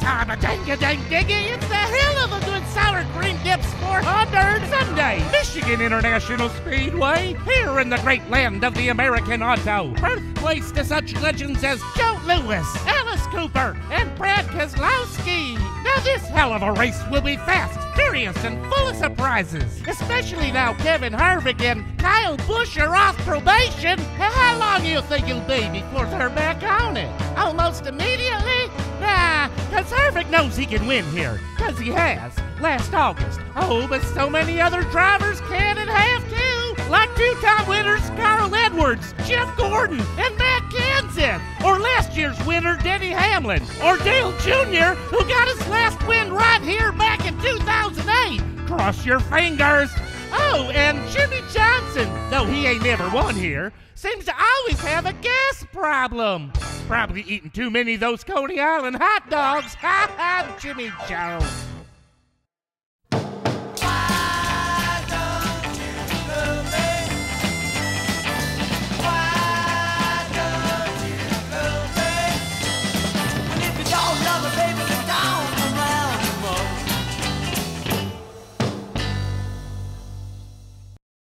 time. A dang-a-dang-diggy. It's a hell of a good sour cream dip sport hot dog Sunday. Michigan International Speedway, here in the great land of the American auto. Birthplace to such legends as Joe Lewis, Alice Cooper, and Brad Keselowski. Now this hell of a race will be fast, furious, and full of surprises. Especially now Kevin Harvick and Kyle Busch are off probation. How long do you think it'll be before they're back on it? Almost immediately? Nah, because Harvick knows he can win here, because he has, last August. Oh, but so many other drivers can and have to, like two-time winners Carl Edwards, Jeff Gordon, and Matt Kenseth, or last year's winner Denny Hamlin, or Dale Jr., who got his last win right here back in 2008. Cross your fingers. Oh, and Jimmy Johnson, though he ain't never won here, seems to always have a gas problem. Probably eating too many of those Coney Island hot dogs. Ha ha, Jimmy Jones.